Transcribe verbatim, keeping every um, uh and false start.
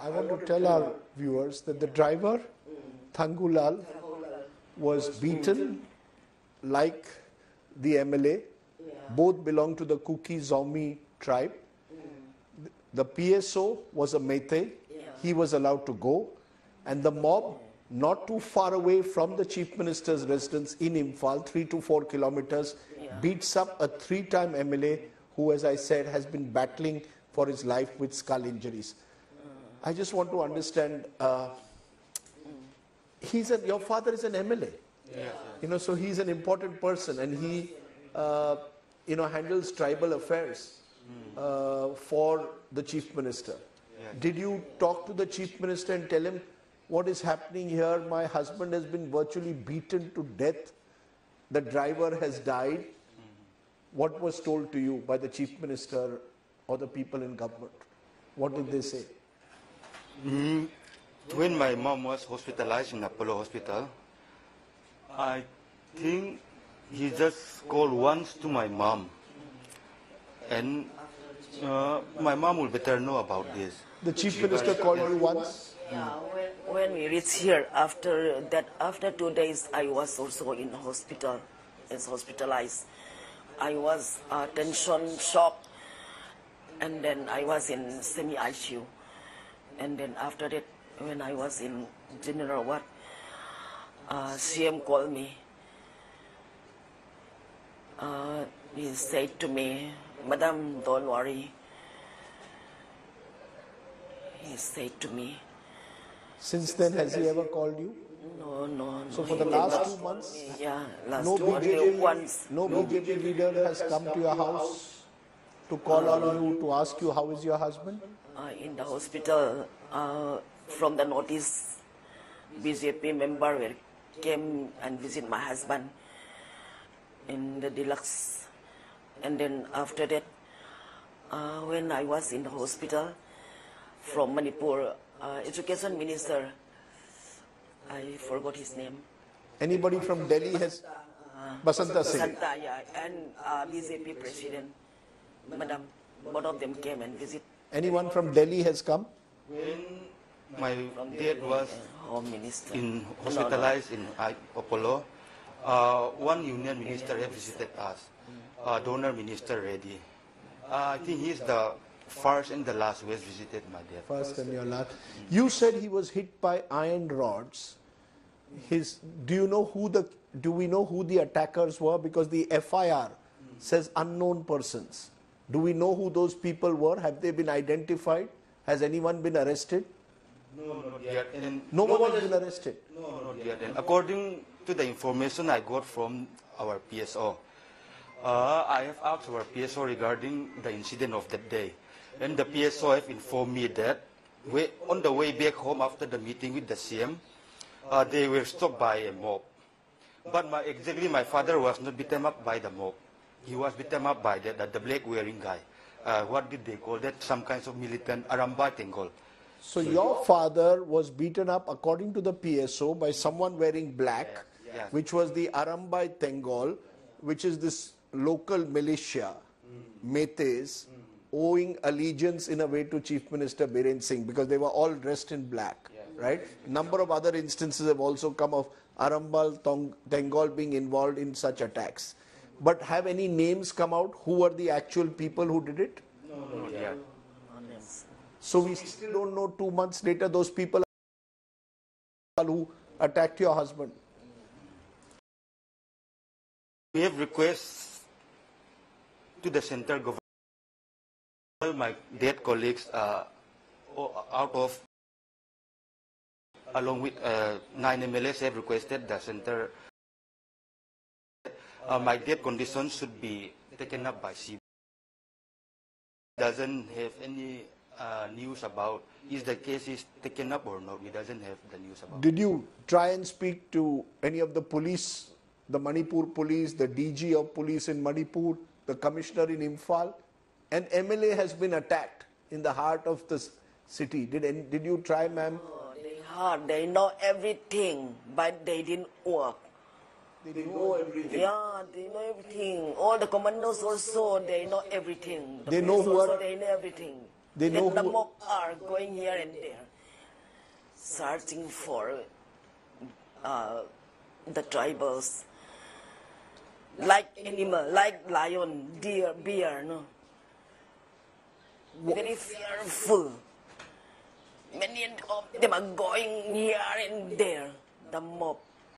I want to tell our viewers that the driver, Thangulal, was beaten like the M L A. Both belong to the Kuki Zomi tribe. The P S O was a Meitei. He was allowed to go. And the mob, not too far away from the Chief Minister's residence in Imphal, three to four kilometers, beats up a three-time M L A who, as I said, has been battling for his life with skull injuries. I just want to understand, uh, he's a, your father is an M L A, yeah. you know, so he's an important person, and he, uh, you know, handles tribal affairs uh, for the Chief Minister. Yeah. Did you talk to the Chief Minister and tell him, what is happening here? My husband has been virtually beaten to death. The driver has died. What was told to you by the Chief Minister or the people in government? What did they say? Mm-hmm. When my mom was hospitalized in Apollo Hospital, I think he just called once to my mom. And uh, my mom will better know about this. The Chief she Minister called you once? Yeah, when, when we reached here, after that, after two days, I was also in hospital, is hospitalized. I was uh, tension shock, and then I was in semi-I C U. And then after that, when I was in general ward, uh, C M called me. Uh, he said to me, "Madam, don't worry." He said to me. Since then, has he ever called you? No, no, no. So for the last two months? Yeah, last two months. No B J P leader has come to your house to call on you, to ask you, how is your husband? Uh, in the hospital, uh, from the notice, B J P member will came and visit my husband in the deluxe. And then after that, uh, when I was in the hospital from Manipur, uh, education minister, I forgot his name. Anybody from Delhi has? Uh, Basanta Singh. Basanta, yeah, and uh, B J P president, Madam, both of them came and visit. Anyone from Delhi has come? When my dad was Home Minister. in hospitalized no, no. in Apollo, uh, one union minister have visited us, uh, donor minister ready. Uh, I think he's the first and the last who has visited my dad. First and your last. You said he was hit by iron rods. His. Do you know who the? Do we know who the attackers were? Because the F I R says unknown persons. Do we know who those people were? Have they been identified? Has anyone been arrested? No, not yet. And no, no one has been arrested? No, not yet. And according to the information I got from our P S O, uh, I have asked our P S O regarding the incident of that day. And the P S O have informed me that we, on the way back home after the meeting with the C M, uh, they were stopped by a mob. But my, exactly my father was not beaten up by the mob. He was beaten up by the, the, the black-wearing guy. Uh, what did they call that? Some kinds of militant, Arambai Tenggol. So, so your, your father was beaten up, according to the P S O, by someone wearing black, yeah, yeah. which was the Arambai Tenggol, which is this local militia, mm. Meitei's, mm. owing allegiance in a way to Chief Minister Biren Singh, because they were all dressed in black, yeah. right? Number of other instances have also come of Arambai Tenggol being involved in such attacks. But have any names come out? Who were the actual people who did it? No, no, yeah. So we still don't know two months later those people who attacked your husband. We have requests to the central government. All my dead colleagues are out of, along with uh, nine M L As have requested the central. Uh, my death condition should be taken up by C B I. Doesn't have any uh, news about is the case is taken up or not. He doesn't have the news about. Did you try and speak to any of the police, the Manipur police, the D G of police in Manipur, the commissioner in Imphal? An M L A has been attacked in the heart of the city. Did did you try, ma'am? Oh, they heard. They know everything, but they didn't work. They know everything. Yeah, they know everything. All the commandos also, they know everything. The they know who are. They know everything. They know the who... mob are going here and there, searching for uh, the tribals, like animal, like lion, deer, bear, no? Very fearful. Many of them are going here and there, the mob.